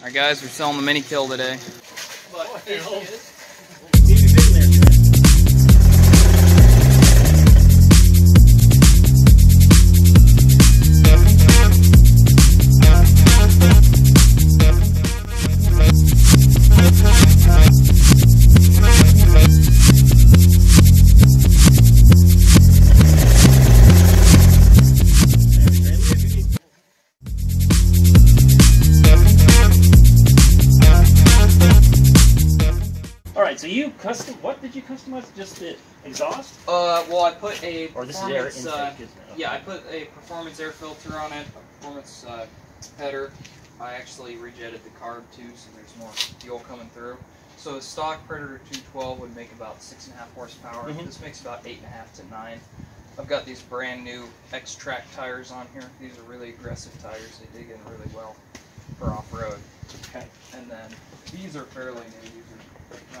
Alright guys, we're selling the Minikill today. But what did you customize? Just the exhaust? Well, I put a performance I put a performance air filter on it, a performance header. I actually rejetted the carb too, so there's more fuel coming through. So the stock Predator 212 would make about 6.5 horsepower. Mm-hmm. This makes about 8.5 to 9. I've got these brand new X-Track tires on here. These are really aggressive tires. They dig in really well for off-road. Okay. And then these are fairly new. These are a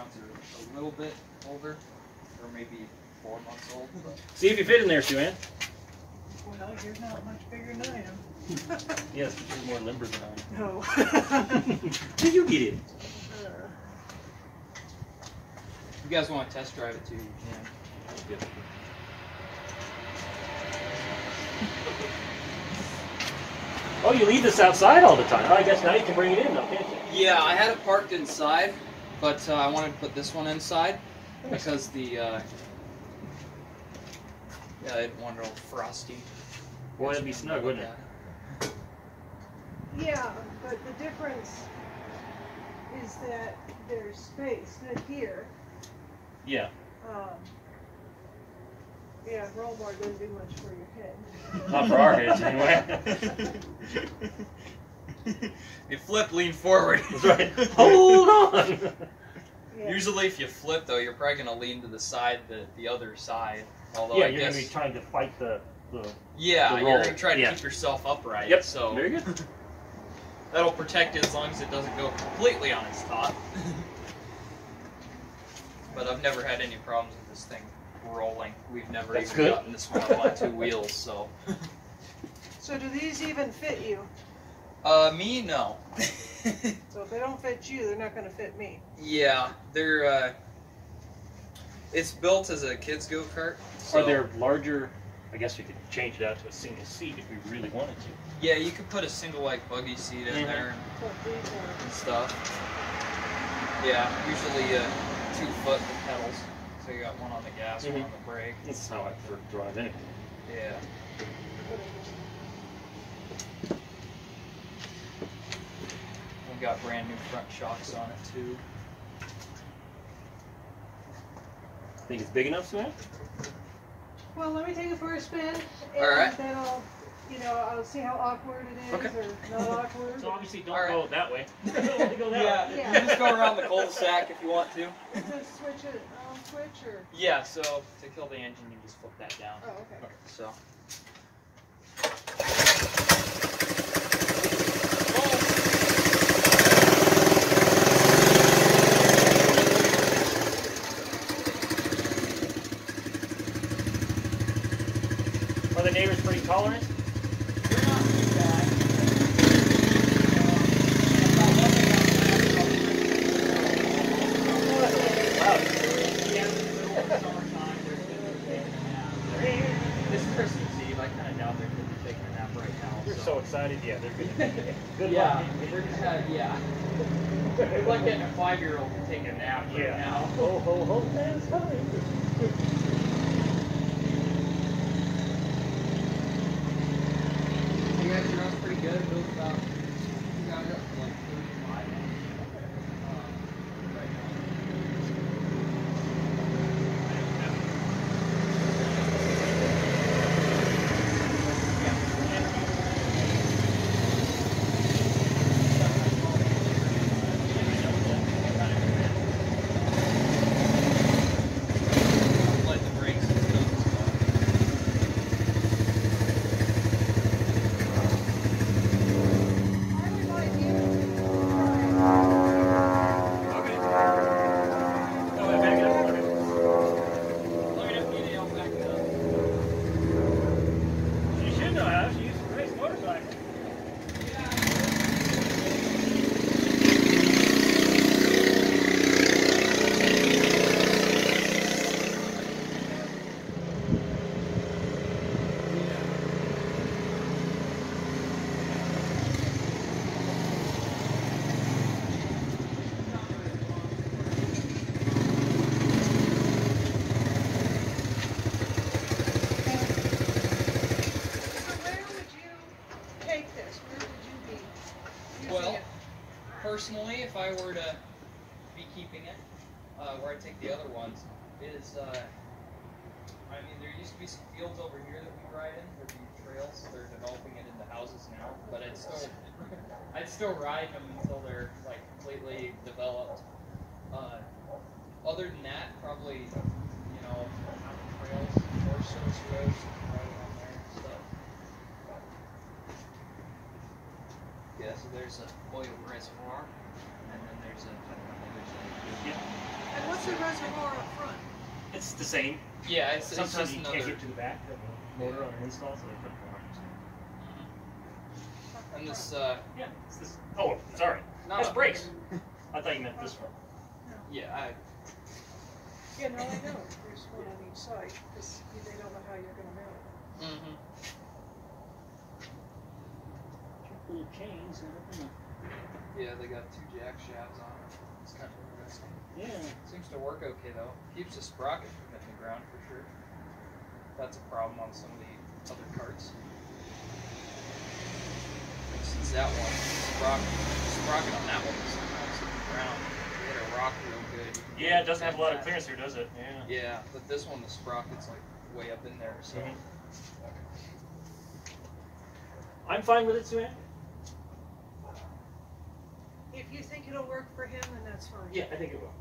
little bit older, or maybe 4 months old. But. See if you fit in there, Sue Ann. Well, you're not much bigger than I am. Yes, but you're more limber than I am. No. How you get it? If you guys want to test drive it too, you can. Oh, you leave this outside all the time. I guess now you can bring it in, though, can't you? Yeah, I had it parked inside. But I wanted to put this one inside because the I didn't want it all frosty. Well, it'd be snug, wouldn't it? Yeah, but the difference is that there's space here. Yeah. Yeah, roll bar doesn't do much for your head. Not for our heads, anyway. You flip, lean forward. That's right. Hold on. Yeah. Usually, if you flip, though, you're probably going to lean to the side, the other side. Although yeah, I you're going to be trying to fight the roll. You're going to try to keep yourself upright. Yep. So very good. That'll protect it as long as it doesn't go completely on its top. But I've never had any problems with this thing rolling. We've never gotten this model on two wheels. So. So do these even fit you? Me, no. So if they don't fit you, they're not going to fit me. Yeah, they're, it's built as a kid's go-kart. So. Are there larger, I guess we could change it out to a single seat if we really wanted to. Yeah, you could put a single, like, buggy seat in there and stuff. Yeah, usually 2 foot with pedals. So you got one on the gas, one on the brake. It's not like for drive anything. Yeah. We got brand new front shocks on it too. Think it's big enough, Sue? Well, let me take it for a spin. And all right. Then I'll, I'll see how awkward it is or not awkward. So obviously, don't go that way. Don't go that way. Yeah. You just go around the cul-de-sac if you want to. Just switch it. Switch or. Yeah. So to kill the engine, you just flip that down. Oh, okay. So. The neighbor's pretty tolerant. They're not too bad. This is Christmas Eve. I kind of doubt they're going to be taking a nap right now. You're so excited. Yeah, they're good. Good luck. They're just yeah. It's like getting a 5-year-old to take a nap right now. Ho, ho, ho. That's funny. Pretty good. It was about, we got it up to like 35. Right now. Let personally, if I were to be keeping it, where I take the other ones, is, I mean, there used to be some fields over here that we ride in. There'd be trails. They're developing it into houses now, but I'd still ride them until they're like completely developed. Other than that, probably, you know, trails, horse service roads, riding on there and stuff. Yeah, so there's a oil reservoir, and then there's a. Yeah. And what's the reservoir up front? It's the same. Yeah, it's sometimes it's just you another... can't get to the back of a motor on an install, so they put it on. And this, yeah, it's this. Oh, sorry. That's brakes. I thought you meant this one. Yeah, yeah, no, I know. There's one on each side, because they don't know how you're going to mount it. Mm-hmm. Little chains and everything. Yeah, they got two jack shafts on it. It's kind of interesting. Yeah. Seems to work okay, though. Keeps the sprocket from hitting the ground, for sure. That's a problem on some of the other carts. For instance, that one, the sprocket on that one is sometimes hitting the ground. Rock real good. Yeah, it doesn't have a lot of clearance here, does it? Yeah. Yeah, but this one, the sprocket's like way up in there, so. Mm-hmm. I'm fine with it, Sue Ann. If you think it'll work for him, then that's fine. Yeah, I think it will.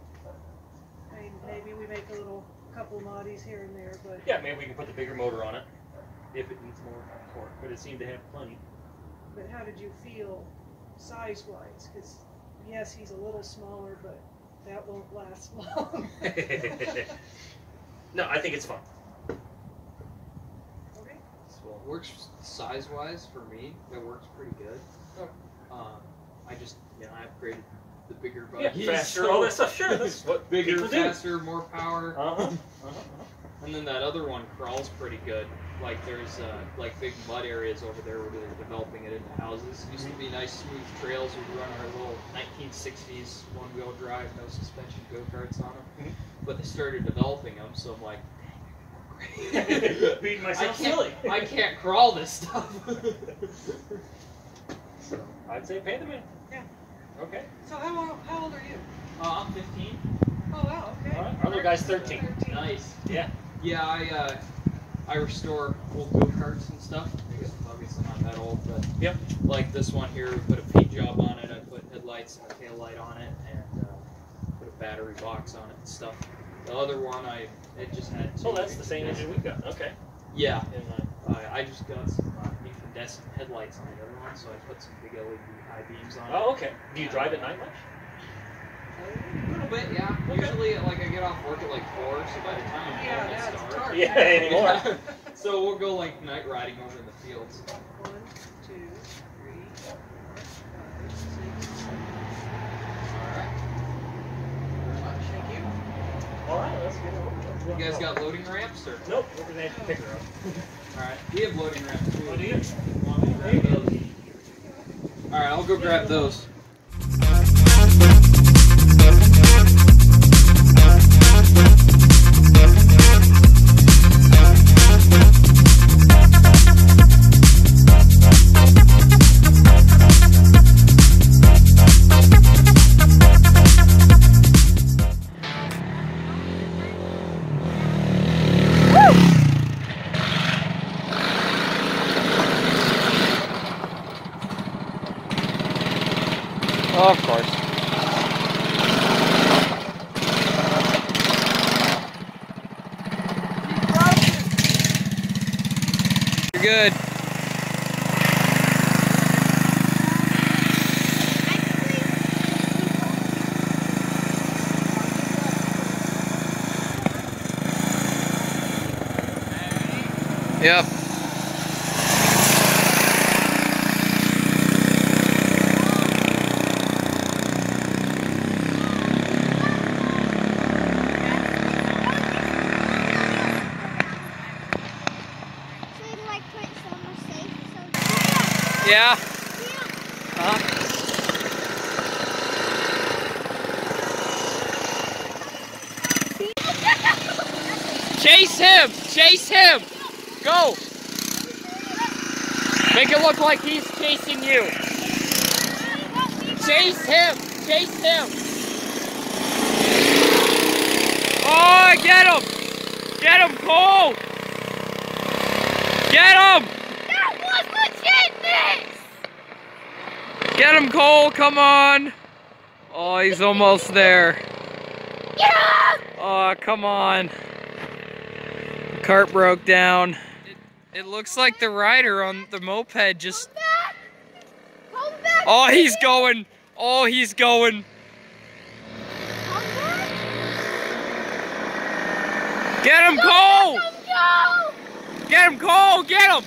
I mean, maybe we make a little couple moddies here and there, but. Yeah, maybe we can put the bigger motor on it if it needs more torque, but it seemed to have plenty. But how did you feel size-wise? Because yes, he's a little smaller, but. That won't last long. No, I think it's fun. Okay. So it works size-wise for me. That works pretty good. Oh. I just, you know, I upgraded the bigger buggy. Yeah, faster, so all that stuff. Sure, that's what bigger, faster, more power. And then that other one crawls pretty good. Like there's like big mud areas over there where they're developing it into houses. It used to be nice smooth trails. We'd run our little 1960s one-wheel drive, no suspension go-karts on them. But they started developing them, so I'm like, dang, beating myself silly. I can't crawl this stuff. So I'd say pay the man. Yeah. Okay. So how old are you? I'm 15. Oh wow. Okay. Our other guy's 13. 13. Nice. Yeah. Yeah. I restore old go-karts and stuff. I guess I'm obviously not that old, but yep. Like this one here, we put a paint job on it, I put headlights and a tail light on it, and put a battery box on it and stuff. The other one, it just had two. Oh, that's the same engine we got. Okay. Yeah. And I just got some incandescent headlights on the other one, so I put some big LED high beams on it. Oh, okay. Do you drive at night much? A little bit, yeah. Okay. Usually, like, I get off work at, like, 4, so by the time I'm done, it's dark. Yeah, anymore. So we'll go, like, night riding over in the fields. 1, 2, 3, 4, 5, 6, 7. Alright. Very much. Thank you. Alright, let's get it over. You guys got loading ramps, or? Nope, we're going to have to pick her up. Alright, we have loading ramps, too. Oh, do you? Alright, I'll go grab those. Of course. You're good. Yep. Yeah. Huh? Chase him! Chase him! Go! Make it look like he's chasing you. Chase him! Chase him! Oh, get him! Get him, Cole! Get him! That was legitness! Get him, Cole, come on! Oh, he's almost there. Get him! Oh, come on. The cart broke down. It looks like the rider on the moped just... Come back. Oh, he's going! Oh, he's going! Get him, Cole! Get him, Cole! Get him!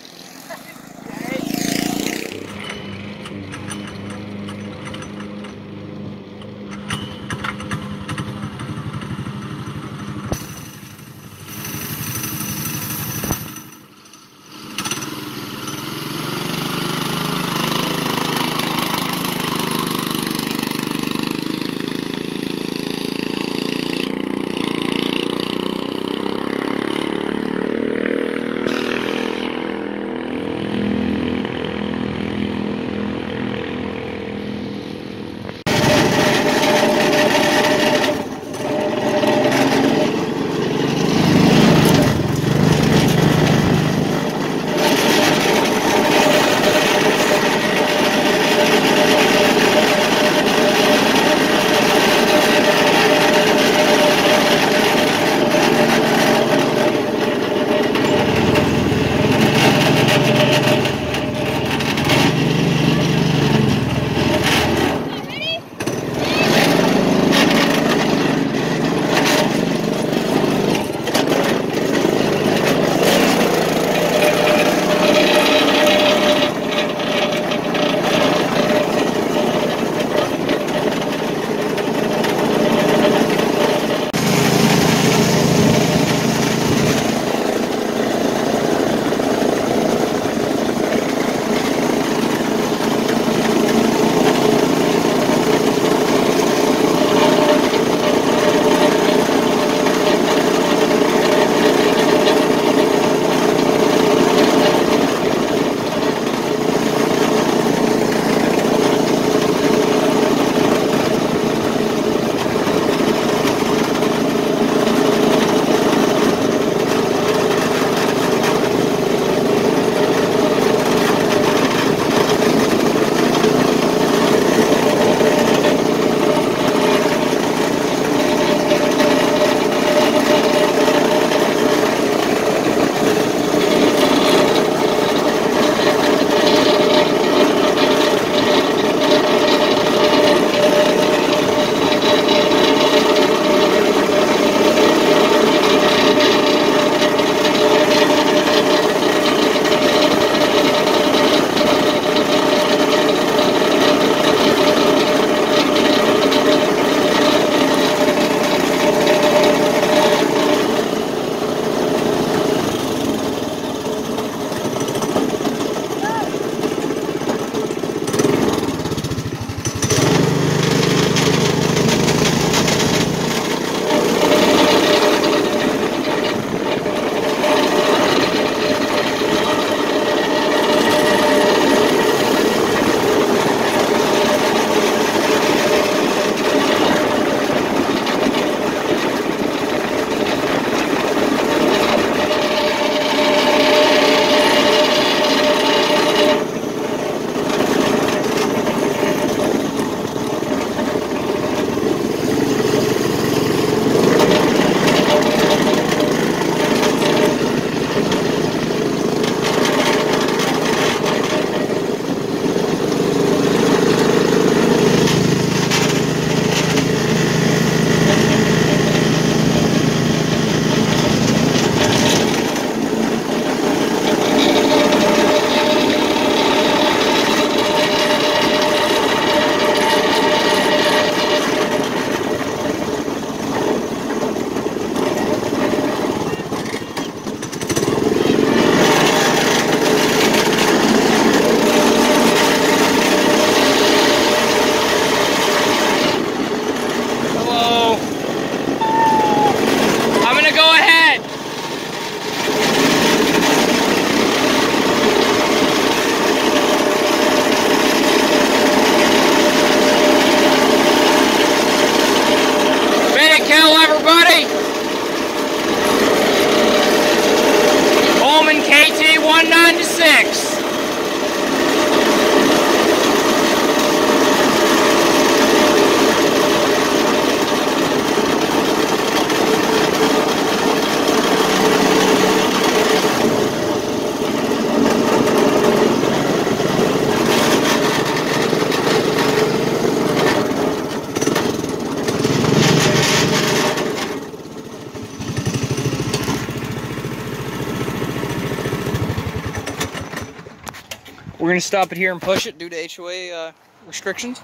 We're going to stop it here and push it due to HOA restrictions.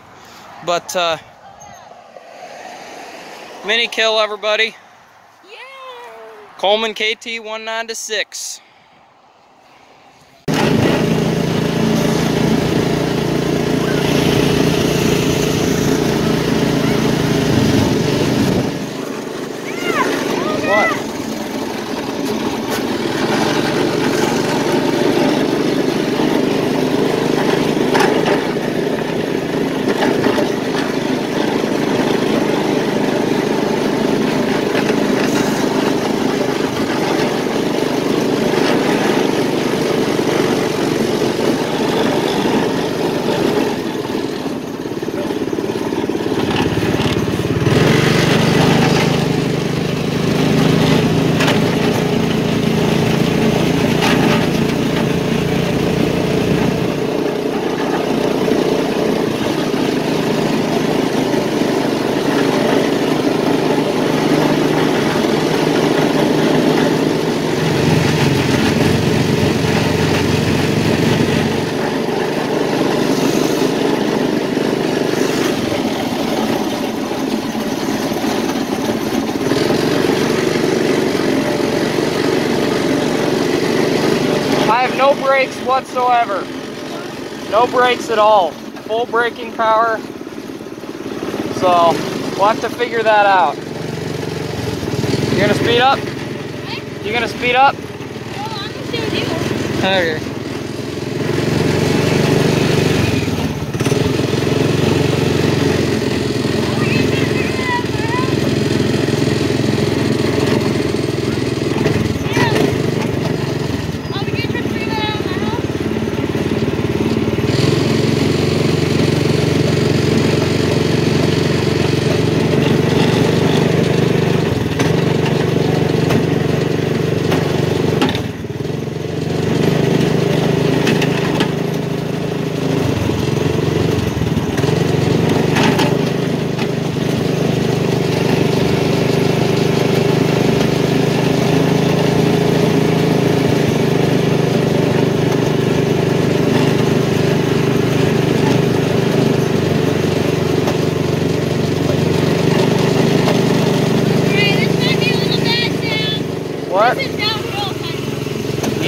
But Minikill, everybody. Yeah. Coleman KT196. No brakes whatsoever. No brakes at all. Full braking power. So, we'll have to figure that out. You gonna speed up? What? You gonna speed up? No, I'm gonna stay with you. Okay.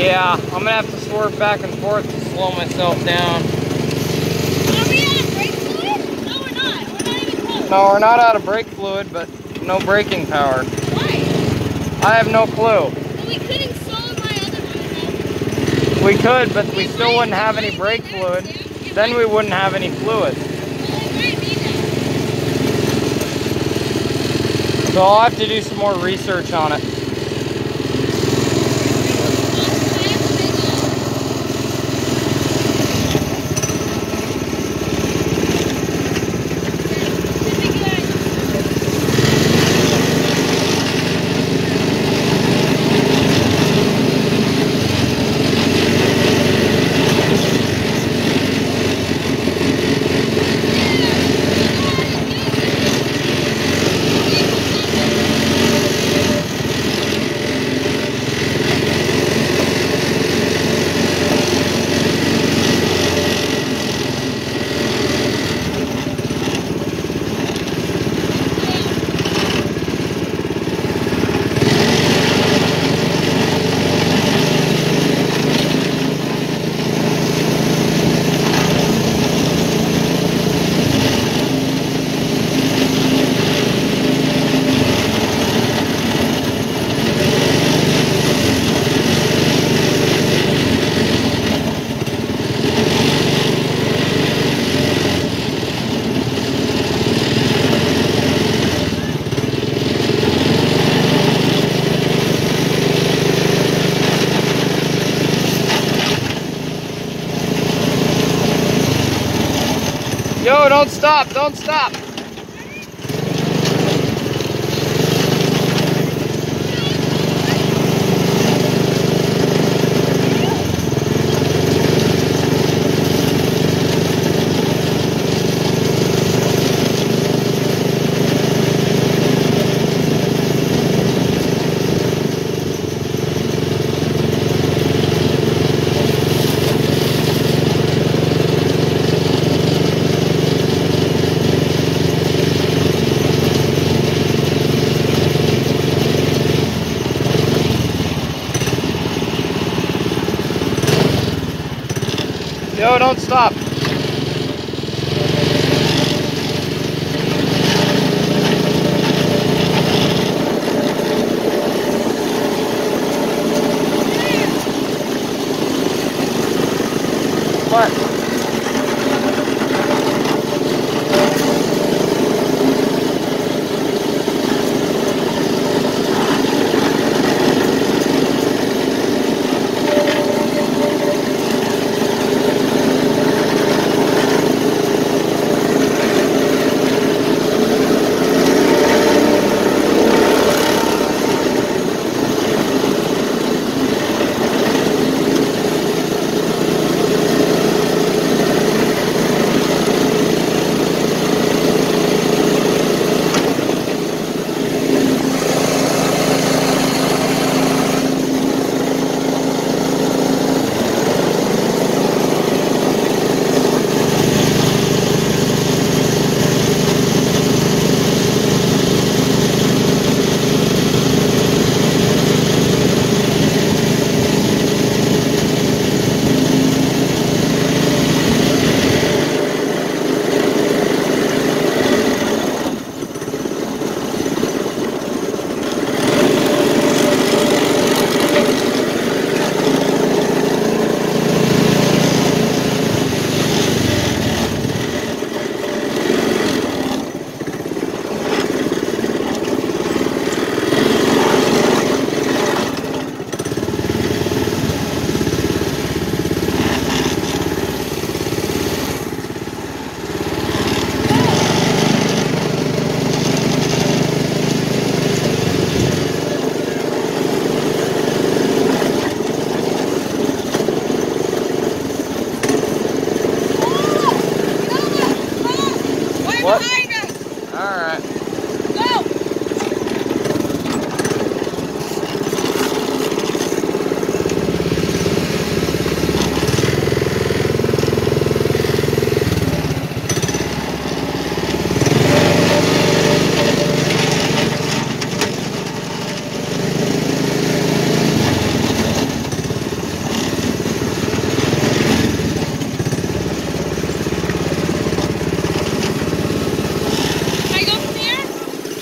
Yeah, I'm gonna have to swerve back and forth to slow myself down. Are we out of brake fluid? No, we're not. We're not even close. No, we're not out of brake fluid, but no braking power. Why? I have no clue. Well, we couldn't slow my other one down. We could, but we still wouldn't have any brake fluid. Then we wouldn't have any fluid. So I'll have to do some more research on it. Yo, don't stop, don't stop. Alright. Go!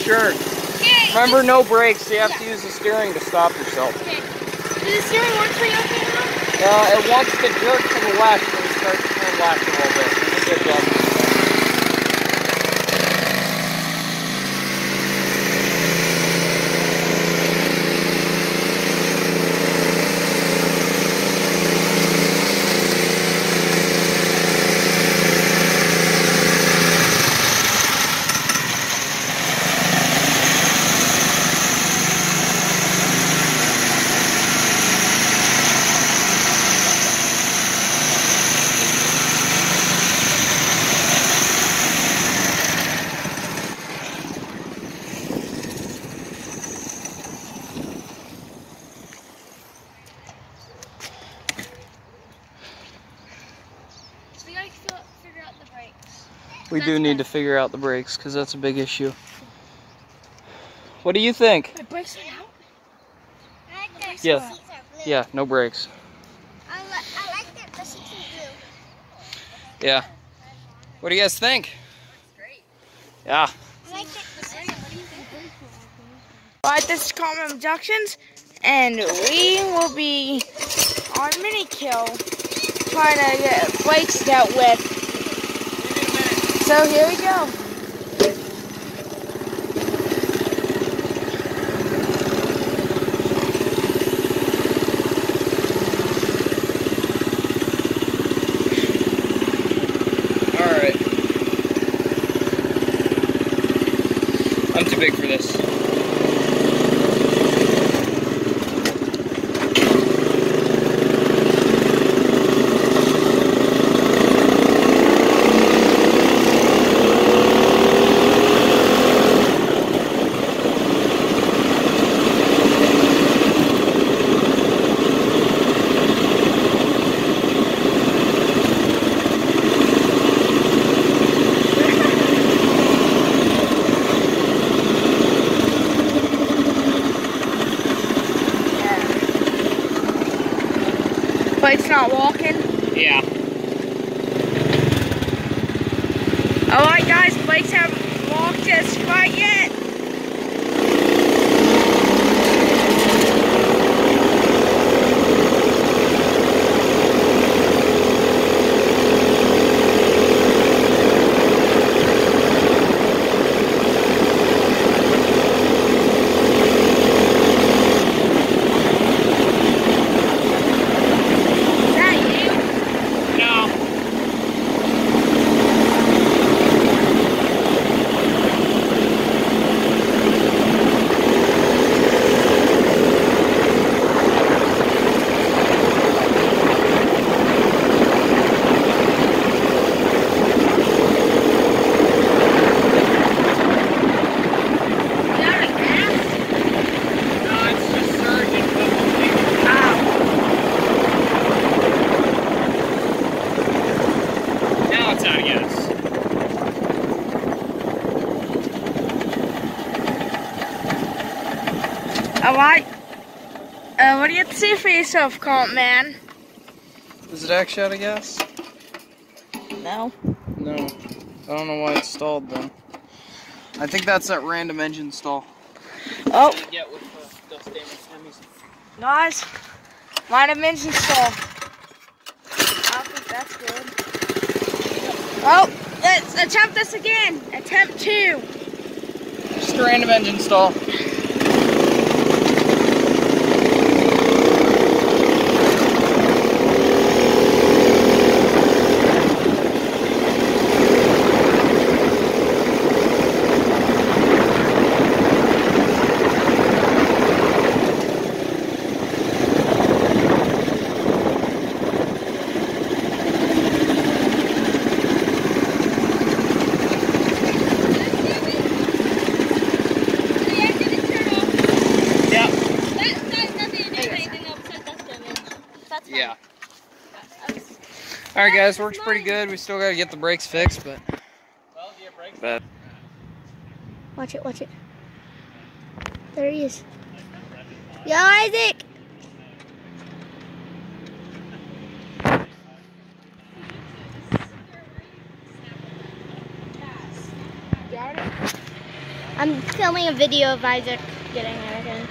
Sure. Okay. Remember, no brakes. You have to use the steering to stop yourself. Okay. Does the steering work for you okay now? It wants to jerk to the left when you start to turn left a little bit. It's a good job. We do need to figure out the brakes, because that's a big issue. What do you think? The brakes are out? Yeah. Yeah, no brakes. I like that bushy blue. Yeah. What do you guys think? Great. Yeah. I like that bushy blue. Well, this is Kartman Productions, and we will be on Minikill trying to get brakes dealt with. So here we go. All right. I'm too big for this. But it's not walking? Yeah. Alright guys, bikes haven't walked just quite yet. Alright, what do you have to see for yourself, Kartman? Is it X shot, I guess? No. No. I don't know why it stalled, though. I think that's that random engine stall. Oh. Get with the dust damage. Guys, random engine stall. I think that's good. Oh, let's attempt this again. Attempt 2. Just a random engine stall. Alright guys, works pretty good. We still gotta get the brakes fixed, but... Well, do you have brakes? But... Watch it, watch it. There he is. Yo, Isaac! I'm filming a video of Isaac getting everything.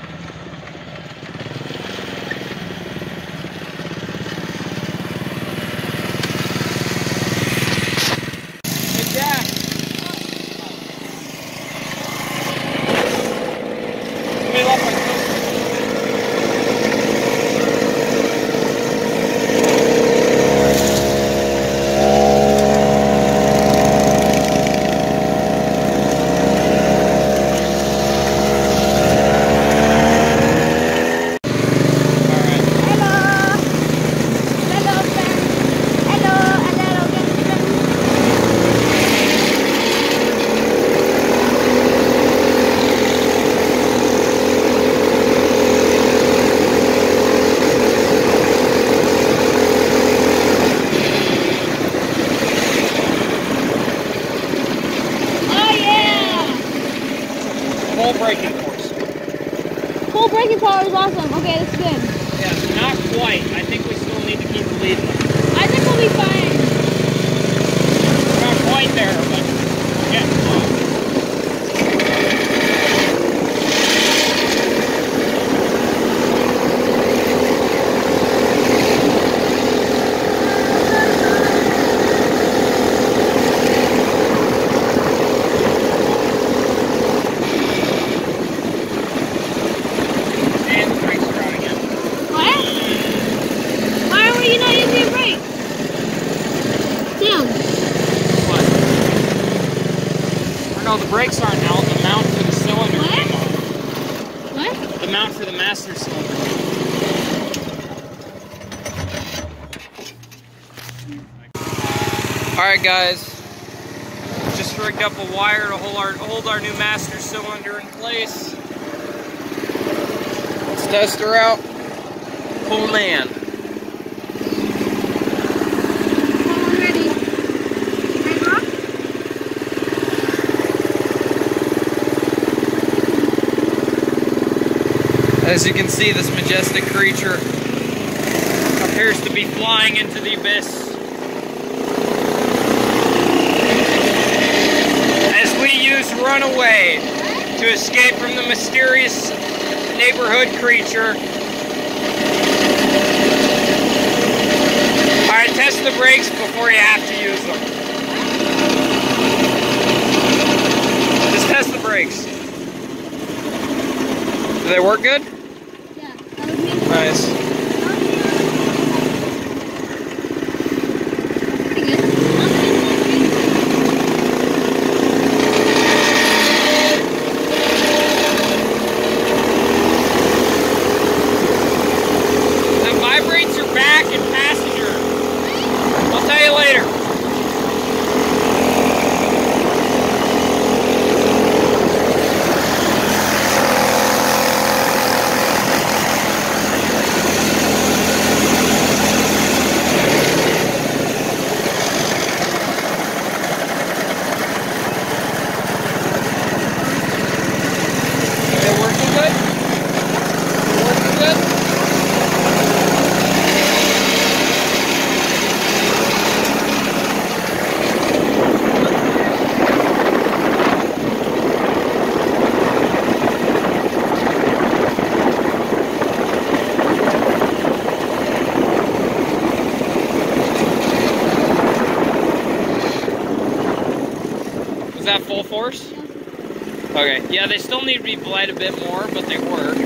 Alright guys, just rigged up a wire to hold our new master cylinder in place. Let's test her out. Coleman. As you can see, this majestic creature appears to be flying into the abyss. Run away to escape from the mysterious neighborhood creature. Alright, test the brakes before you have to use them. Just test the brakes. Do they work good? Yeah. Nice. Is that full force? Okay. Yeah, they still need to be bled a bit more, but they work.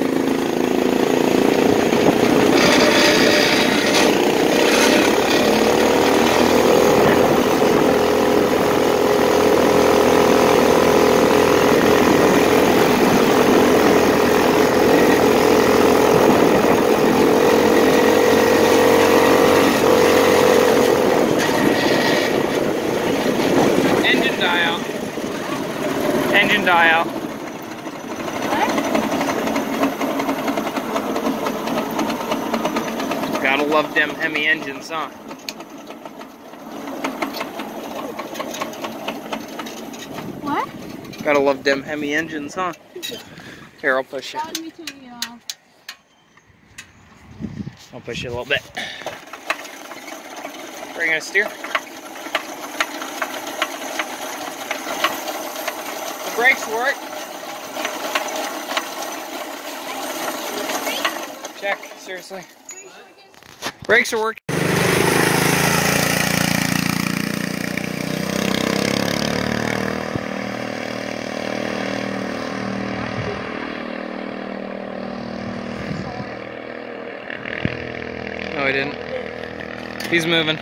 Gotta love them Hemi engines, huh? Gotta love them Hemi engines, huh? Here, I'll push it. I'll push it a little bit. Where are you gonna steer? The brakes work. Check, seriously. Brakes are working. No, he didn't. He's moving.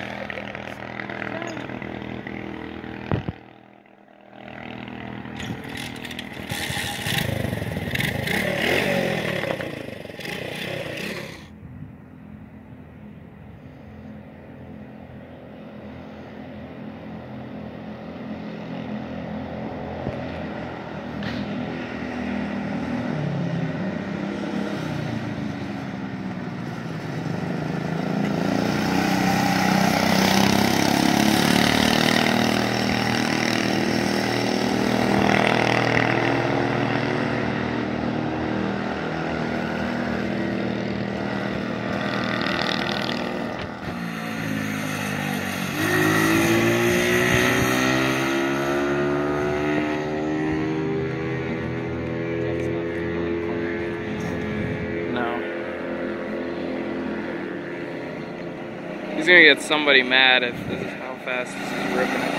He's gonna get somebody mad if this is how fast this is ripping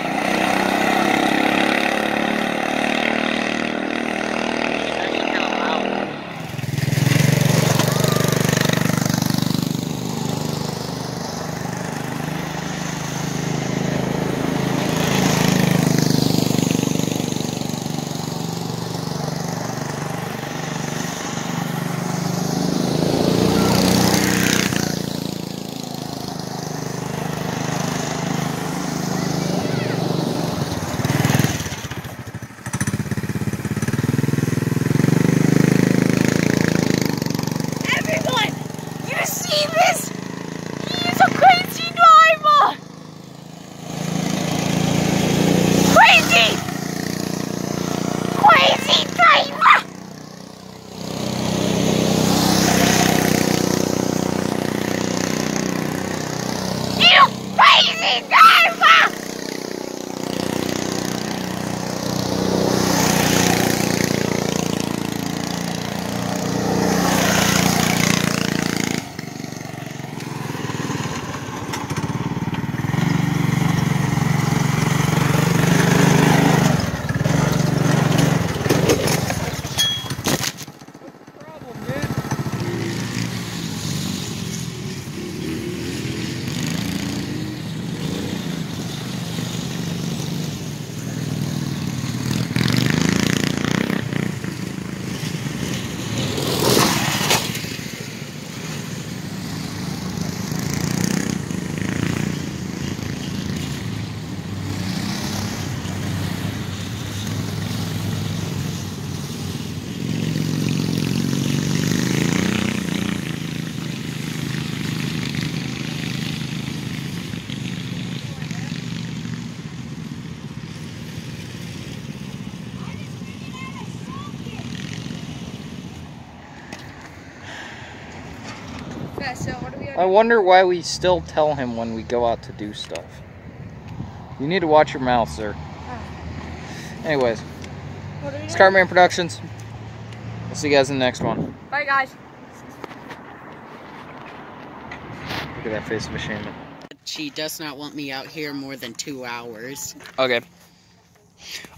I wonder why we still tell him when we go out to do stuff. You need to watch your mouth, sir. Oh. Anyways, it's Kartman Productions. We'll see you guys in the next one. Bye, guys. Look at that face of ashamed. She does not want me out here more than 2 hours. Okay.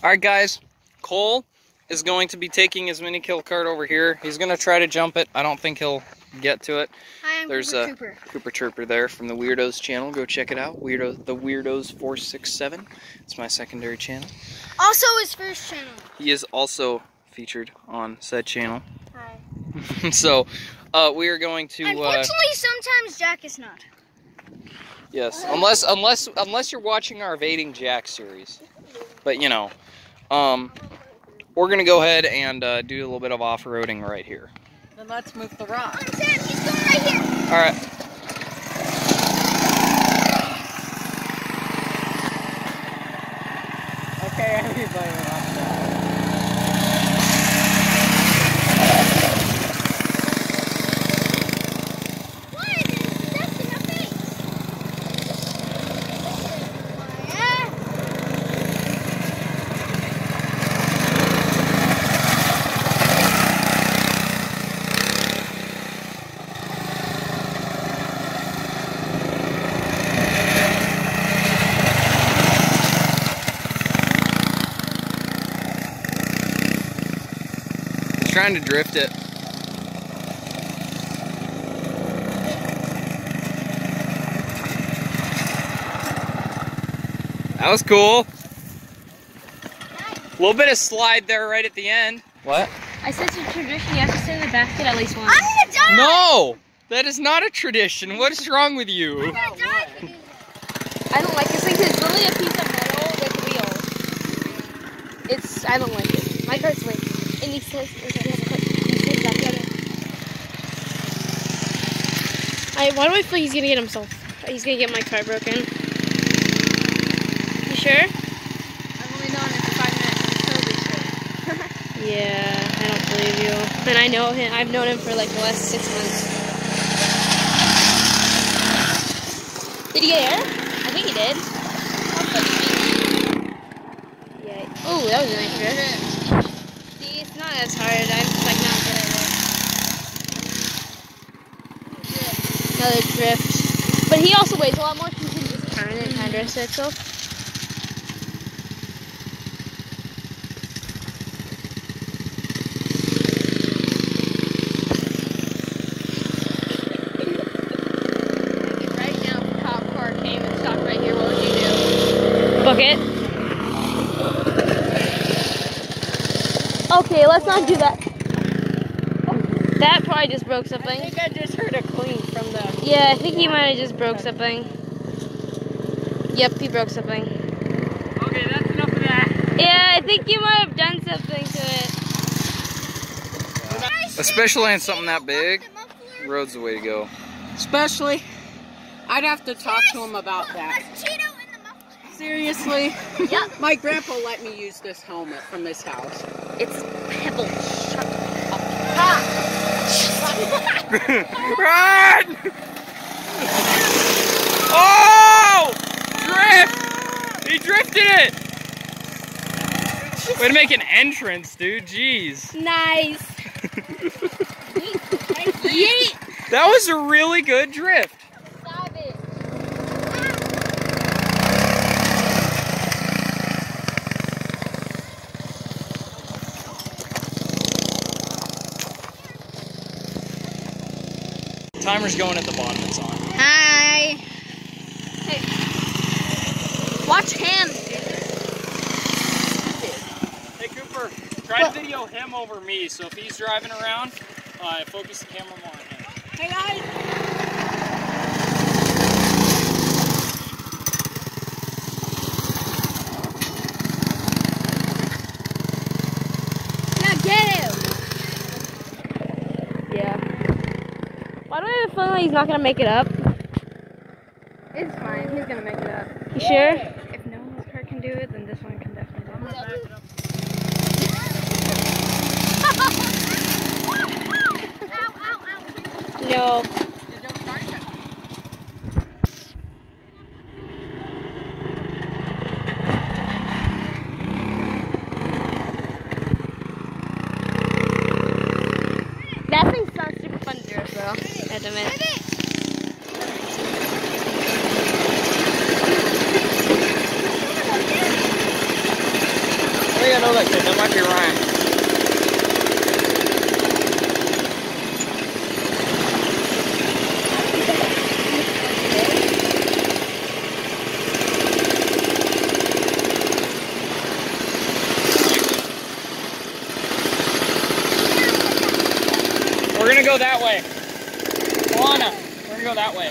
Alright, guys. Cole is going to be taking his Minikill Kart over here. He's going to try to jump it. I don't think he'll get to it. Hi, I'm There's Cooper a Trooper. Cooper Trooper there from the Weirdos channel. Go check it out. The Weirdos 467. It's my secondary channel. Also his first channel. He is also featured on said channel. Hi. So we are going to. Unfortunately, sometimes Jack is not. Yes, unless you're watching our Evading Jack series, but you know, we're gonna go ahead and do a little bit of off-roading right here. Then let's move the rock. Oh, Sam, he's going right here. All right. Okay, everybody, watch that. trying to drift it. That was cool. A little bit of slide there right at the end. What? I said it's a tradition, you have to sit in the basket at least once. I'm gonna die! No! That is not a tradition. What is wrong with you? I'm gonna die! I don't like this thing because it's literally a piece of metal with wheels. It's, I don't like it. My car's like, it needs to, it has a back together. Why do I feel he's gonna get himself? He's gonna get my car broken. You sure? Yeah, I don't believe you. And I know him. I've known him for like the last 6 months. Did he get air? I think he did. Yeah. Oh, that was a nice drift. See, it's not as hard. I'm just like not good at it. Another drift. But he also weighs a lot more because he can just turn and kind of drifts itself. It. Okay, let's not do that. That probably just broke something. I think I just heard a clink from the... Yeah, I think he might have just broke something. Yep, he broke something. Okay, that's enough of that. Yeah, I think you might have done something to it. Especially on something that big, road's the way to go. Especially, I'd have to talk to him about that. Seriously? Yep. My grandpa let me use this helmet from this house. It's pebble. Shut up. Ah. Run! Oh! Drift! He drifted it! Way to make an entrance, dude. Jeez. Nice. Yeet. That was a really good drift. Timer's going at the bottom, it's on. Hi! Hey. Watch him! Hey Cooper, try to video him over me, so if he's driving around, focus the camera more on him. Hey guys! Now get him! Why do I have a feeling like he's not gonna make it up? It's fine, he's gonna make it up. You sure? If no one's car can do it, then this one can definitely do it. Back it up. Ow, ow, ow. No. That thing's not super fun to drift though. Wait a minute. I think I know that kid. That might be Ryan. We're gonna go that way. Alana, we're gonna go that way.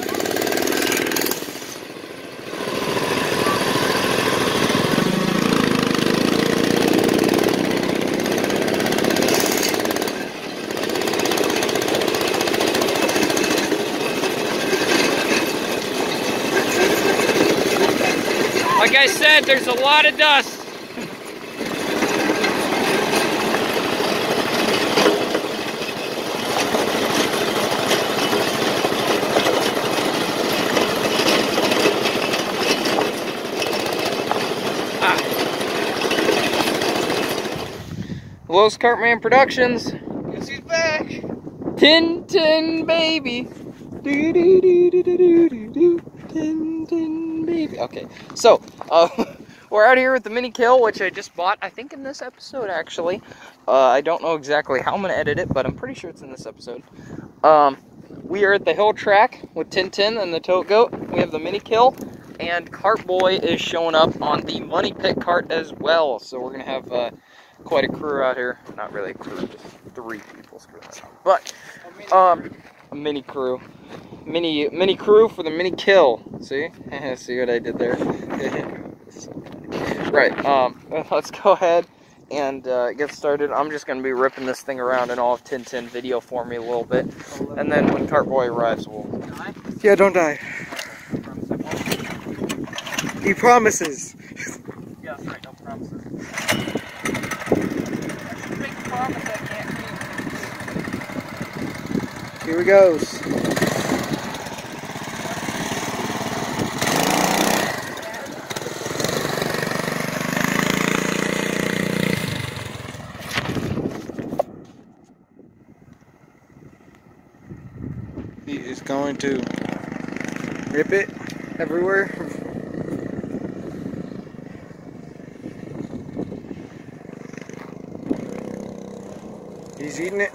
Like I said, there's a lot of dust. Hello, Kartman Productions. Guess who's back? Tintin baby. Do, do, do, do, do, do, do. Tintin baby. Okay, so We're out here with the Minikill, which I just bought, I think in this episode, actually. I don't know exactly how I'm going to edit it, but I'm pretty sure it's in this episode. We are at the hill track with Tintin and the Tote Goat. We have the Minikill, and Cart Boy is showing up on the Money Pit cart as well. So we're going to have quite a crew out here. Not really a crew, just three people. Screw that up. But a mini crew. Mini crew for the Minikill. See? See what I did there? Right, let's go ahead and get started. I'm just going to be ripping this thing around in all of Tintin video for me a little bit. And then when Cart Boy arrives, we'll... Yeah, don't die. He promises. Yeah, that's right, no promises. That's a big promise I can't keep. Here he goes. Going to rip it everywhere. He's eating it.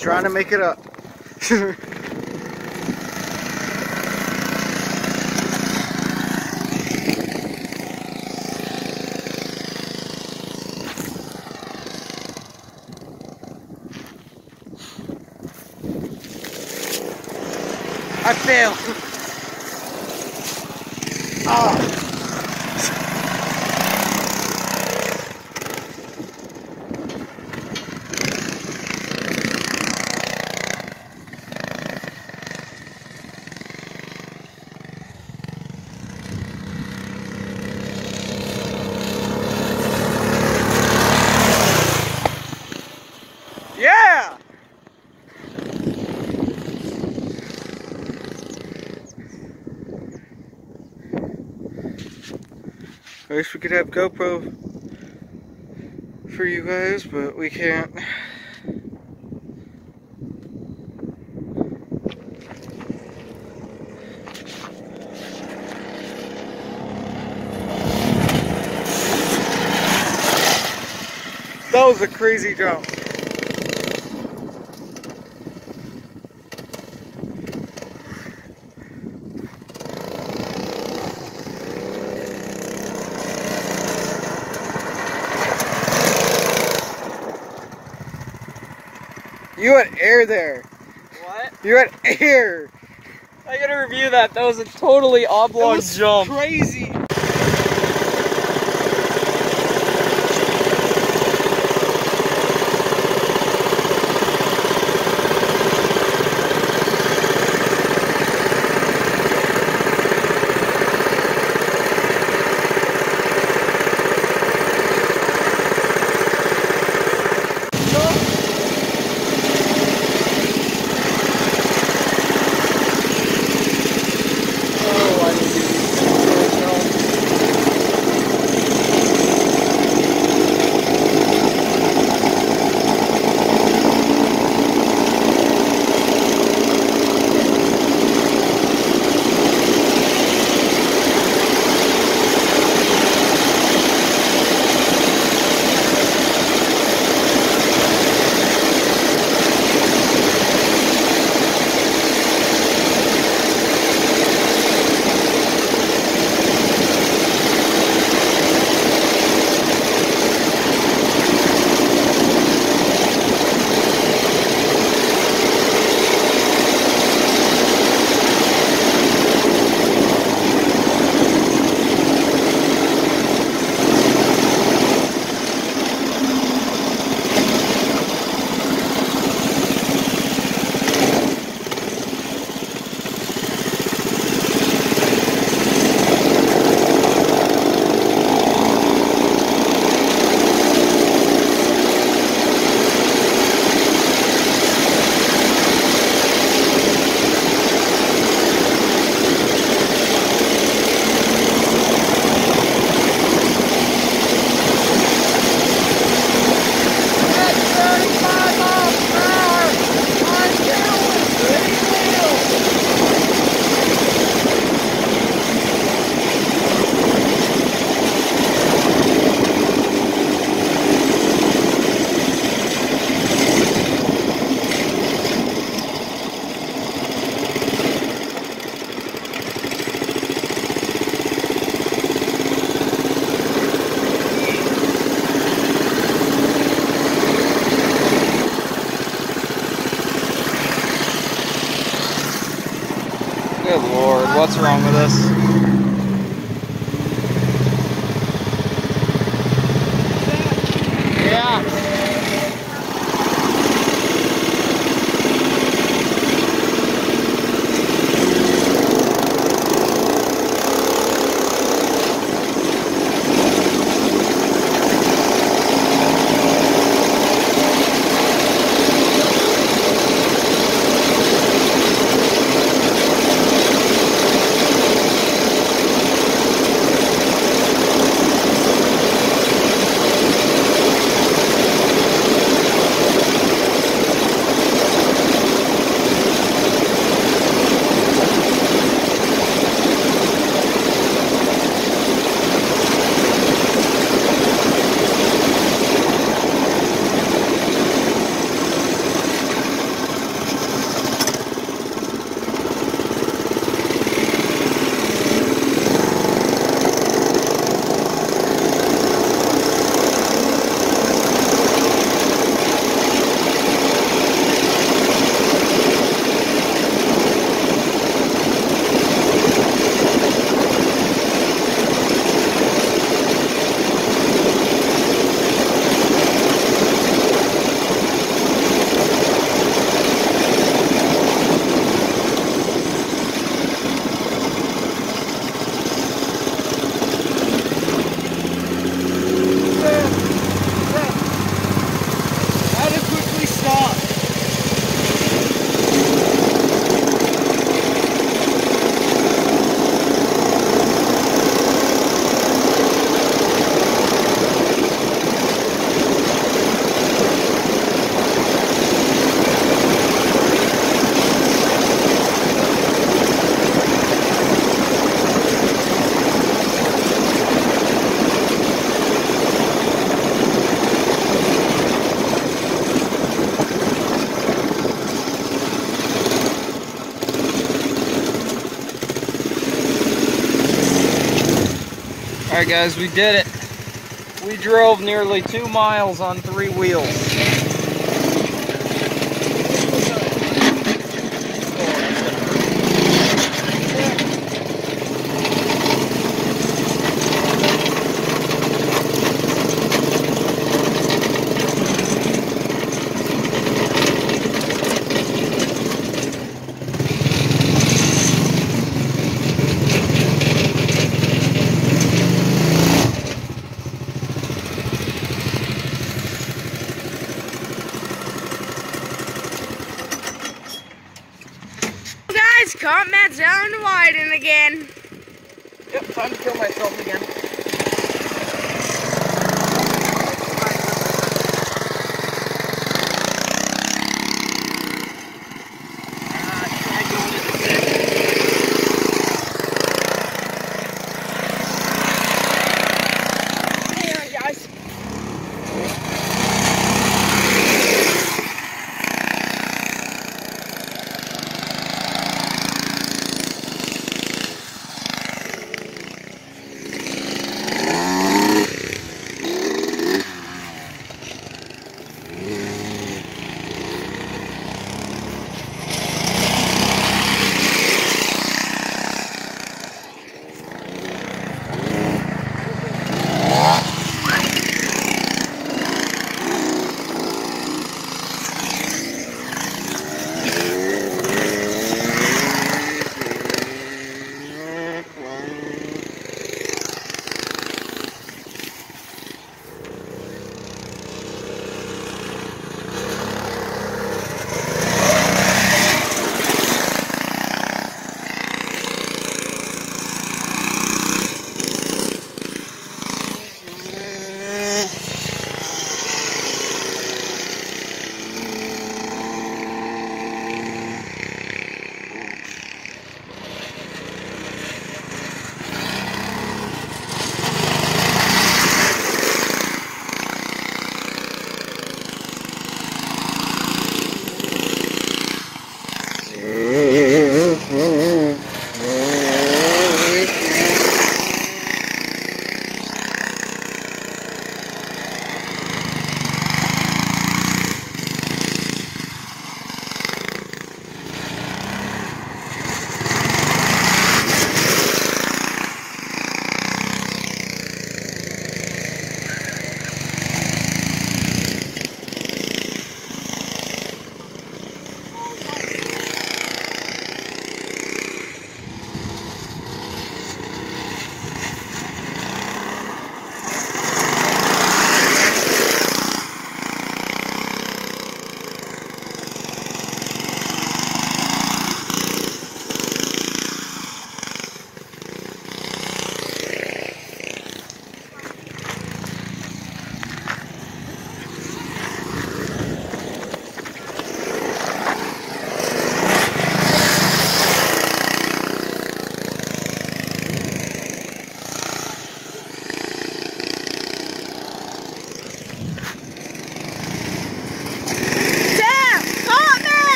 Trying to make it up. I failed. Oh. I wish we could have GoPro for you guys, but we can't. That was a crazy jump. You had air there. What? You had air. I gotta review that. That was a totally oblong jump. That was crazy. what's wrong with us. Alright guys, we did it. We drove nearly 2 miles on 3 wheels. Kartman's down to widen again. Yep, time to kill myself again.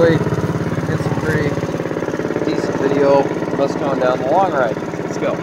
hopefully get some pretty decent video of us going down the long ride. Let's go.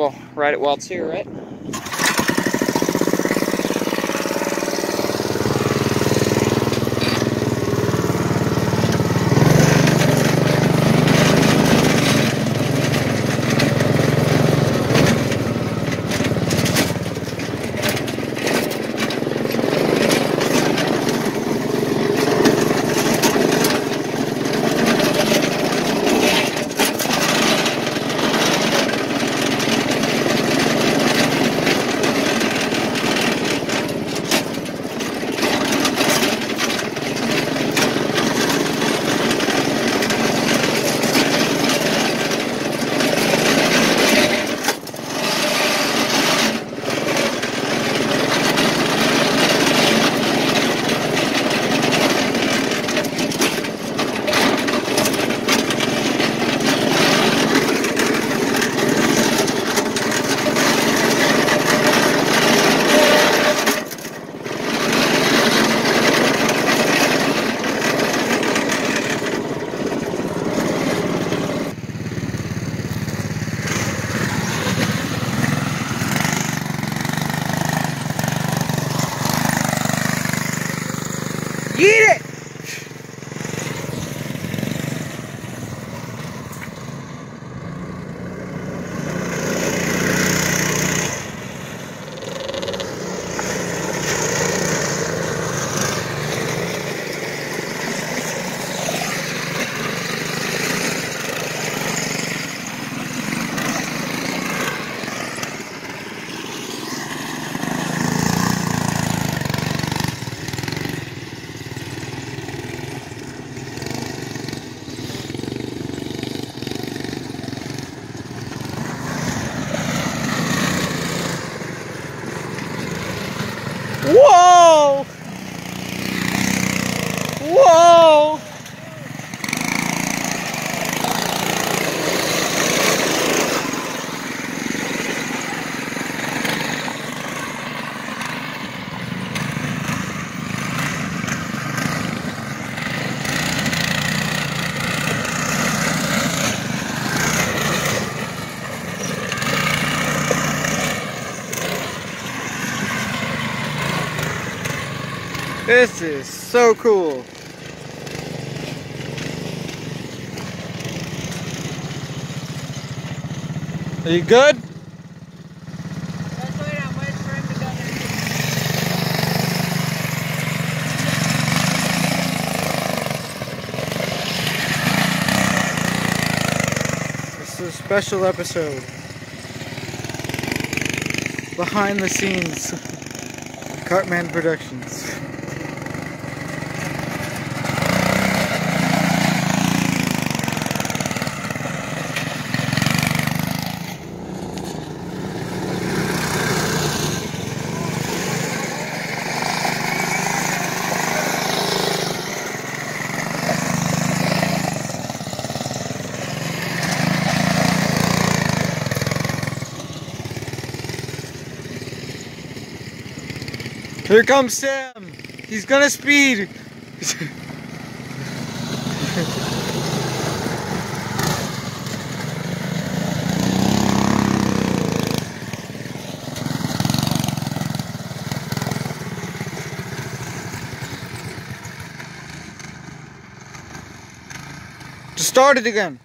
well ride it while it's here, right? Get it! Whoa! Whoa! This is so cool. Are you good? Let's wait, I'm waiting for him to go there. This is a special episode. Behind the scenes, Kartman Productions. Here comes Sam. He's gonna speed. Just start it again.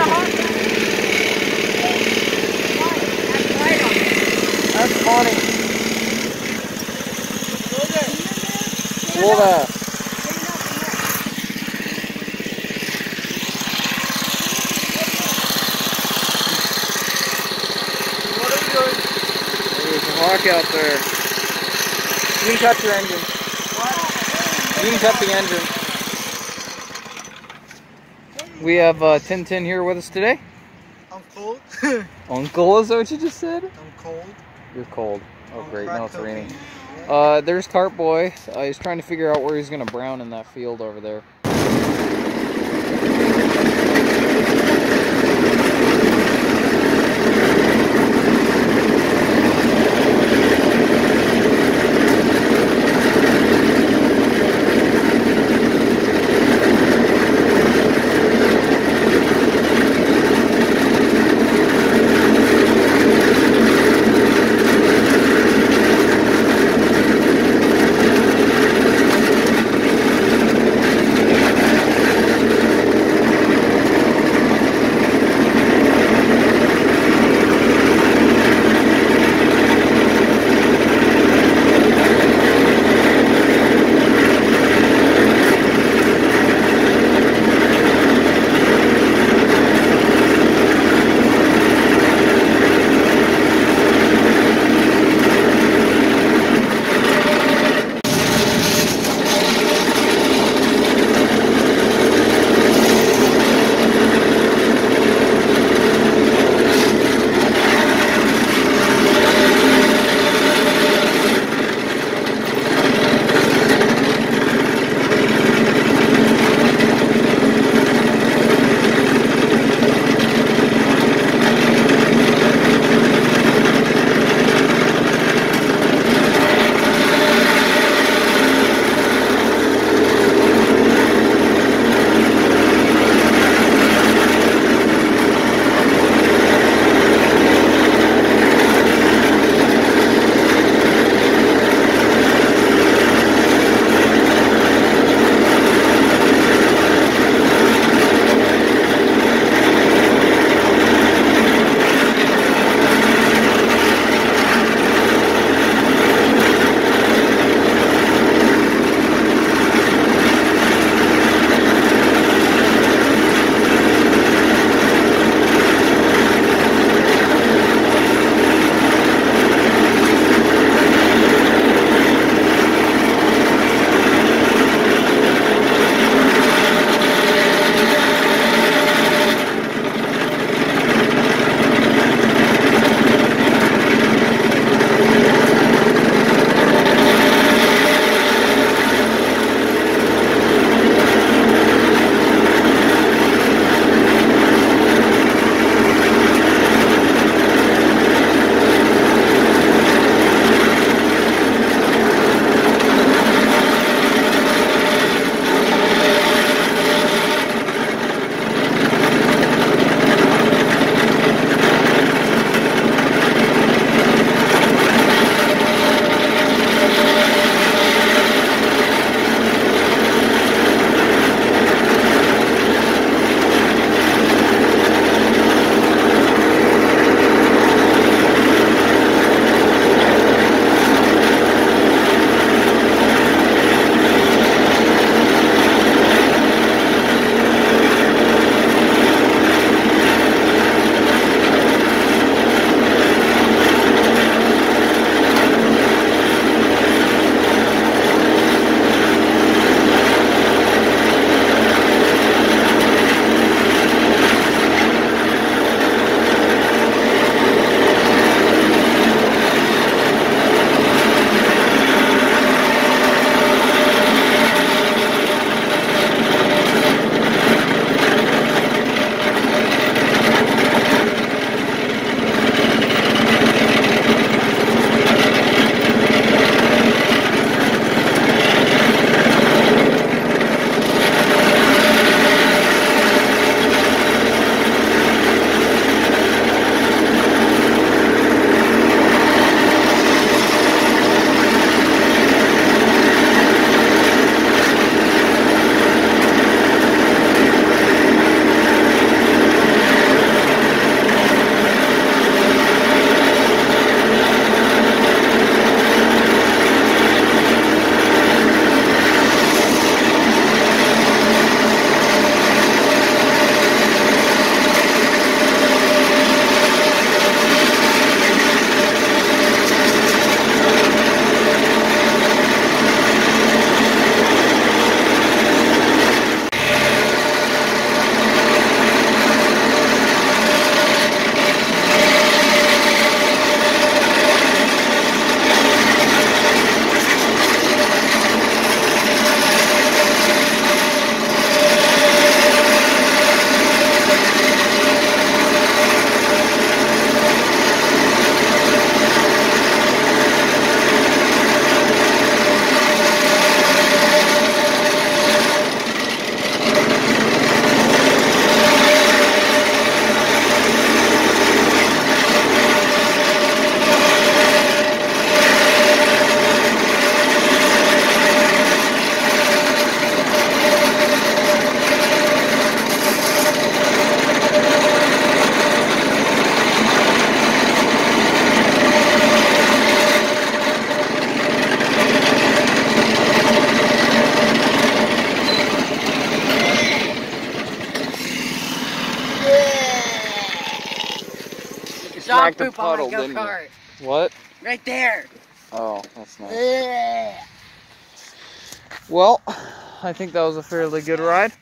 That's funny. Hold that. What are you doing? There's a hawk out there. You can cut your engine. What? You can cut the engine. We have Tintin here with us today. I'm cold. Uncle is that what you just said? I'm cold. You're cold. Oh, great. No, it's raining. There's Cart Boy. He's trying to figure out where he's going to brown in that field over there. dog poop puddle, on my go-kart. What? Right there. Oh, that's nice. Yeah. Well, I think that was a fairly good ride.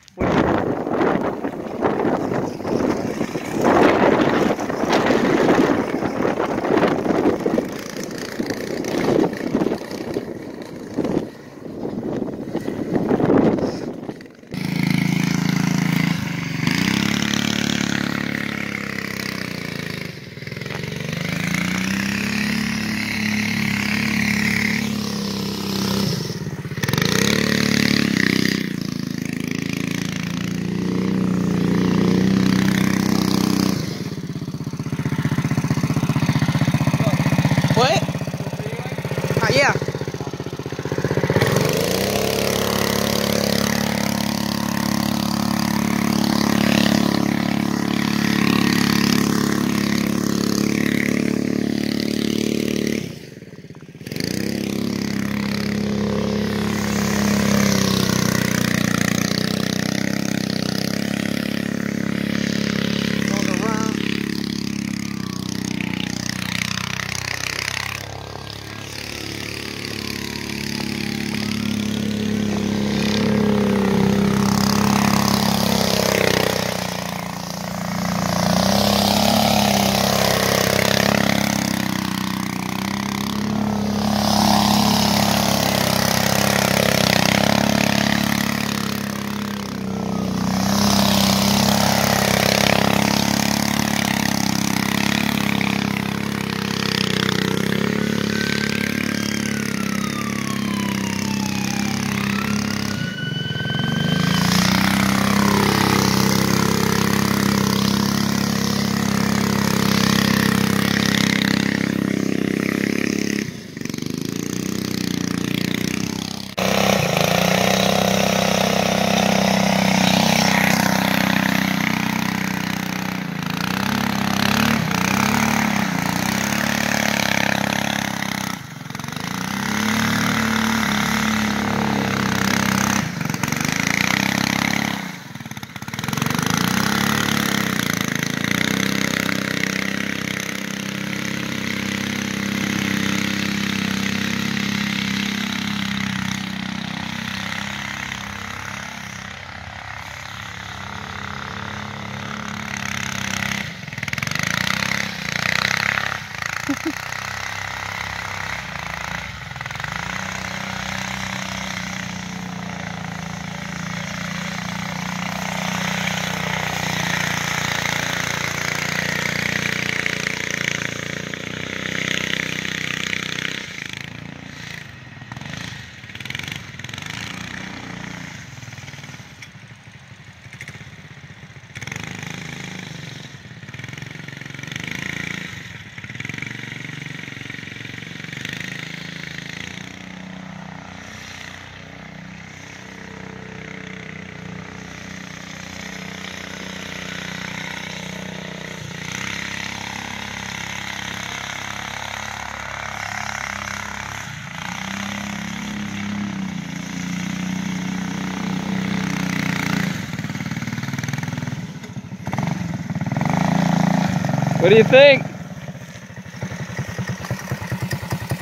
What do you think?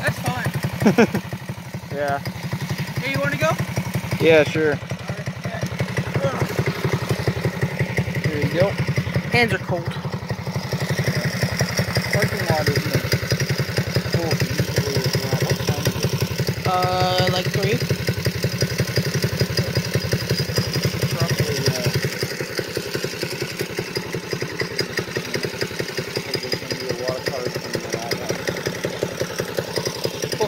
That's fun. Yeah. Hey, you want to go? Yeah, sure. There you go. Hands are cold. Parking lot isn't it? Cool. Usually it's not. What time is it? Like 3.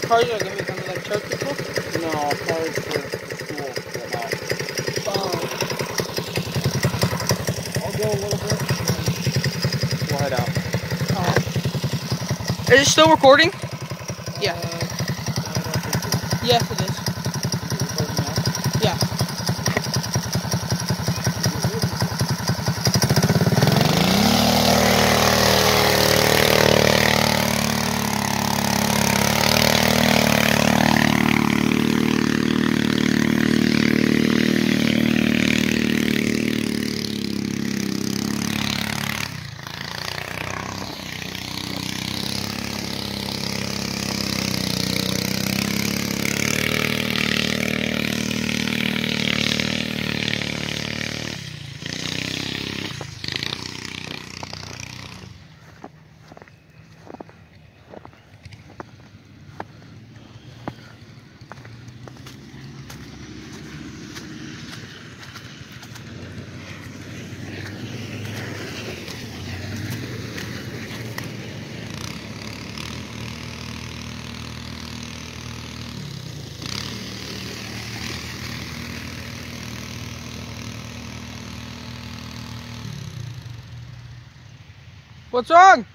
Cars are going to be coming like church people? No, cars for school. I'll go a little bit and we'll head out. Is it still recording? Yeah. Yes, it is. What's wrong?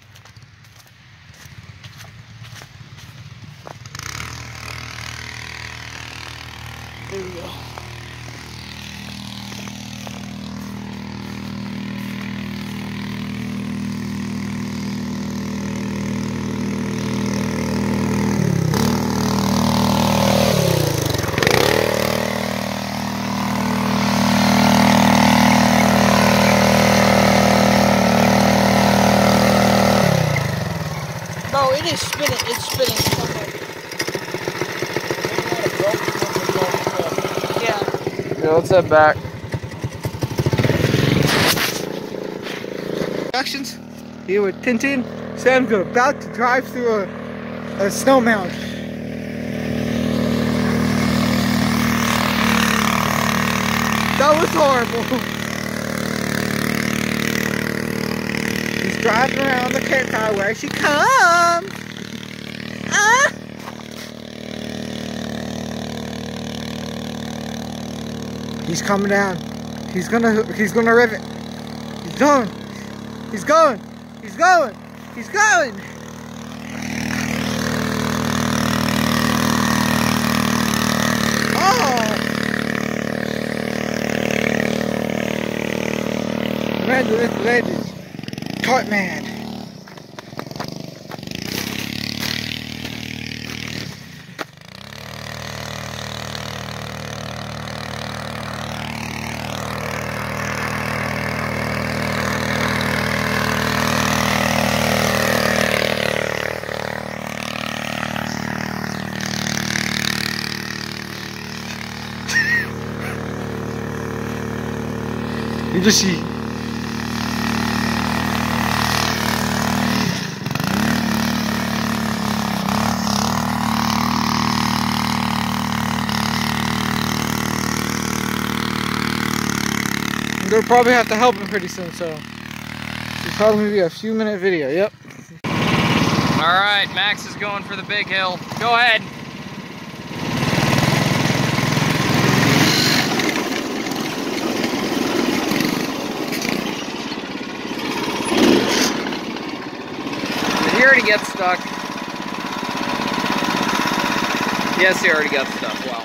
There we go. It is spinning, it's spinning. Yeah. Yeah, let's head back. Productions, here with Tintin. Sam's about to drive through a snow melt. That was horrible. He's driving around the Kart highway. She comes. He's coming down. He's gonna rev it. He's going. He's going. He's going. He's going. Oh! Legend. Kartman. You just see. I'm gonna probably have to help him pretty soon, so it'll probably be a few-minute video. Yep. All right, Max is going for the big hill. Go ahead. He already gets stuck. Yes, he already got stuck. Wow.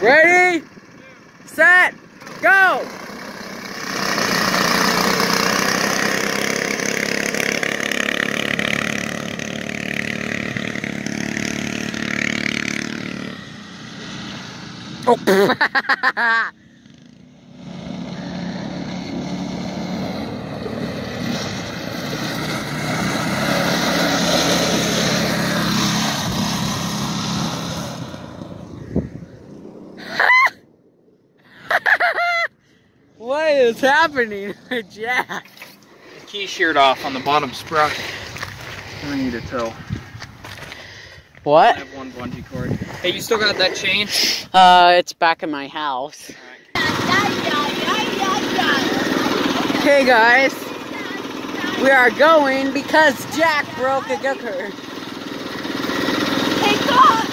Ready, set, go! Oh. What is happening with Jack? The key sheared off on the bottom sprocket. I need a tow. What? I have one bungee cord. Hey, you still got that chain? It's back in my house. Right. Okay, guys. We are going because Jack broke a go-kart. Take off!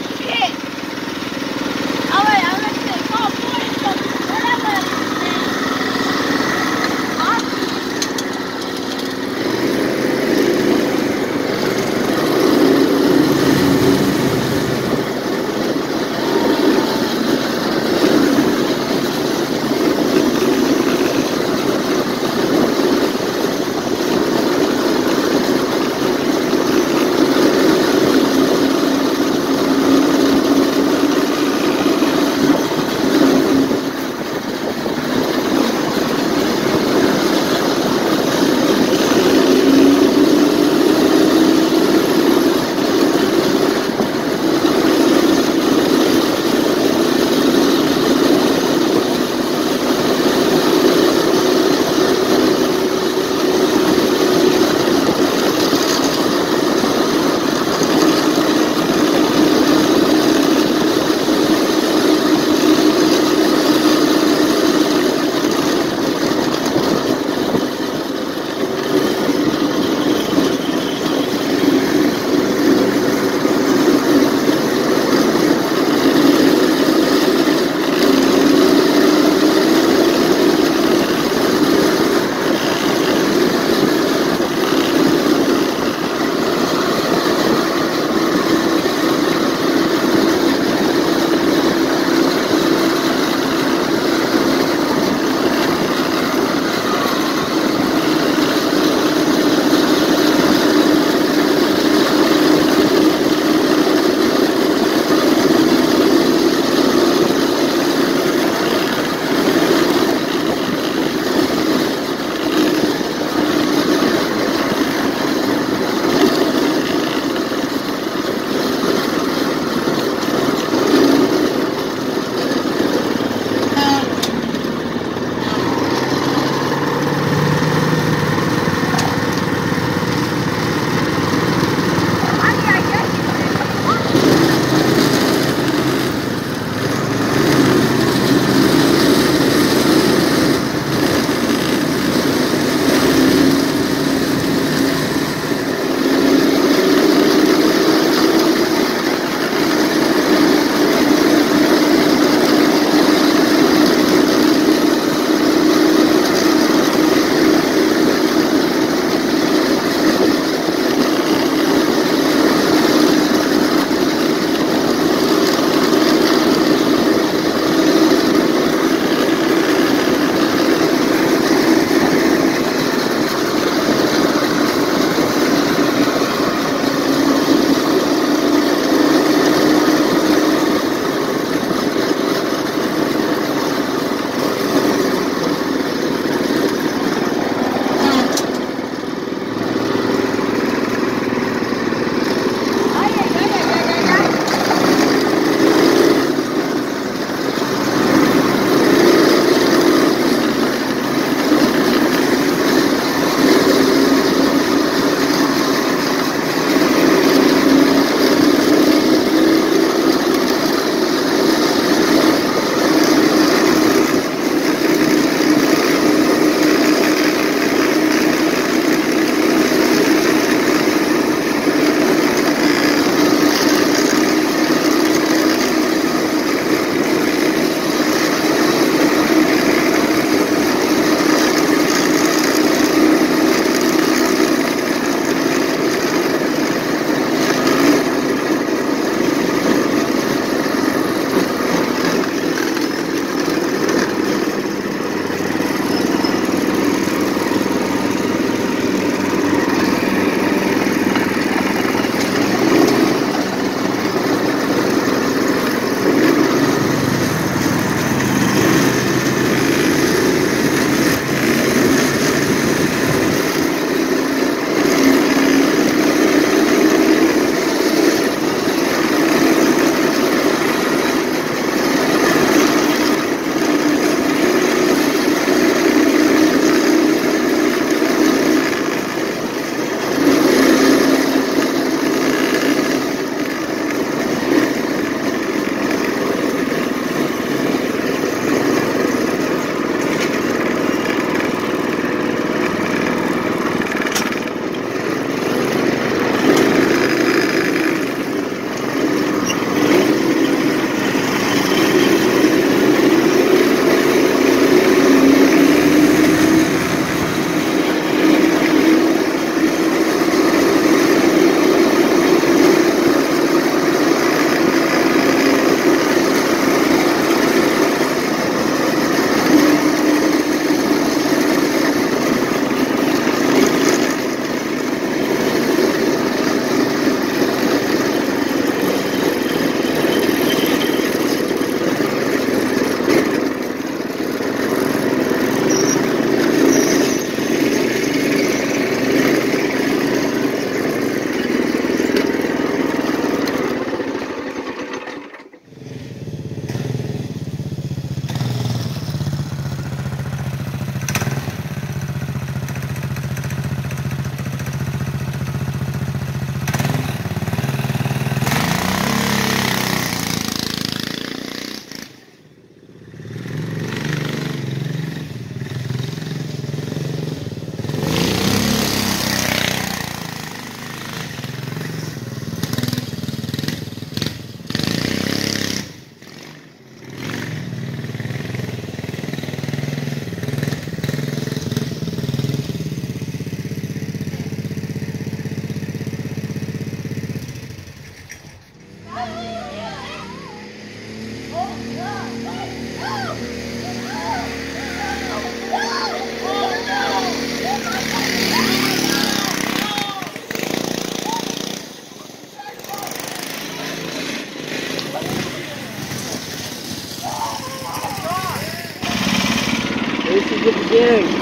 Yay!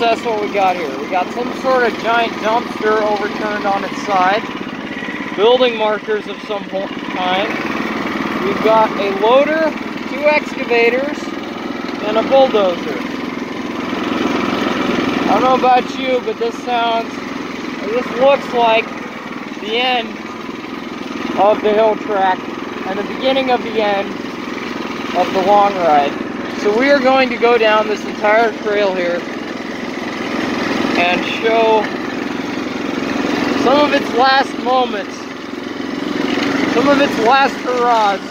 That's what we got here. We got some sort of giant dumpster overturned on its side, building markers of some kind. We've got a loader, two excavators, and a bulldozer. I don't know about you, but this looks like the end of the hill track and the beginning of the end of the long ride. So we are going to go down this entire trail here and show some of its last moments, some of its last hurrahs.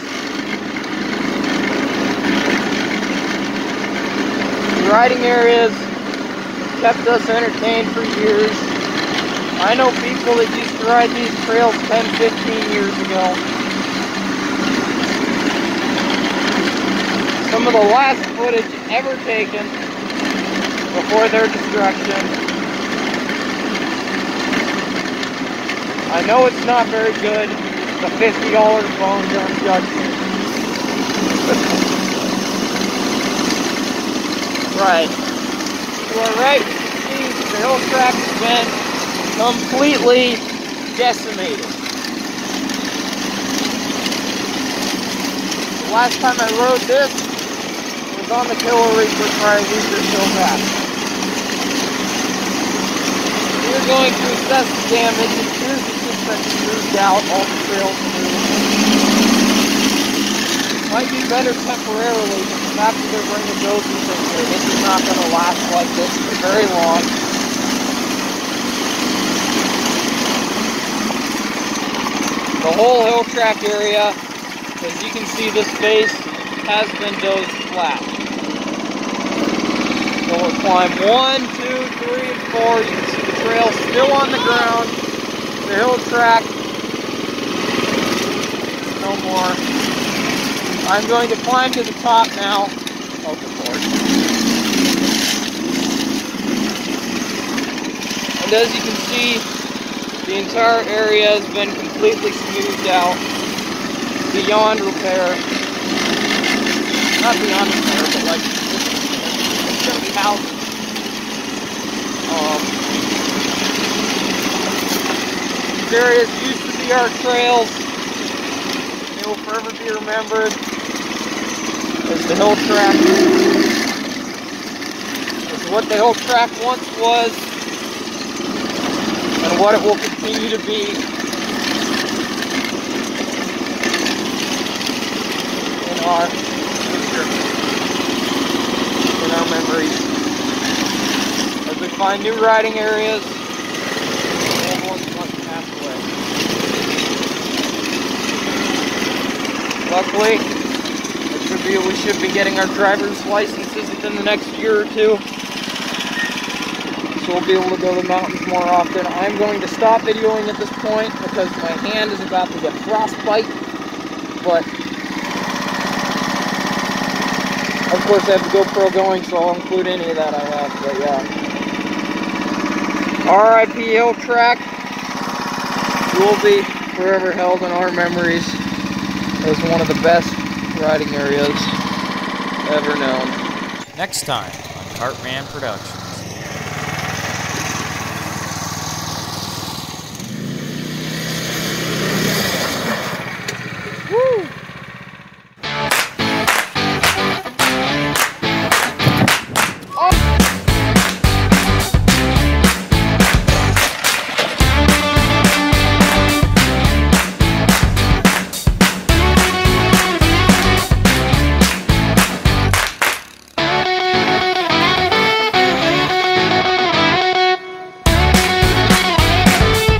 The riding areas kept us entertained for years. I know people that used to ride these trails 10, 15 years ago. Some of the last footage ever taken before their destruction. I know it's not very good, the $50 phone don't judge me. Right. To our right, you can see the hill track has been completely decimated. The last time I rode this was on the Killer Reaper prior to the hill track. We're going to assess the damage and here's the moved out all the trails moved. Might be better temporarily, but after they're bringing those into it, this is not going to last like this for very long. The whole hill track area, as you can see, this face has been dozed flat. So we'll climb 1, 2, 3, and 4. You can see the trail still on the ground. The hill track, no more. I'm going to climb to the top now. Oh, good Lord. And as you can see, the entire area has been completely smoothed out, beyond repair. Not beyond repair, but like, it's going to be houses. Areas used to be our trails. They will forever be remembered as the hill track. As what the hill track once was and what it will continue to be. In our future. In our memories. As we find new riding areas. Luckily, we should be getting our driver's licenses within the next year or two. so we'll be able to go to the mountains more often. I'm going to stop videoing at this point because my hand is about to get frostbite, but of course I have the GoPro going, so I'll include any of that I have, but yeah. RIP X-Track will be forever held in our memories as one of the best riding areas ever known. Next time on Kartman Productions.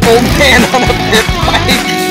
Old man on a pit bike.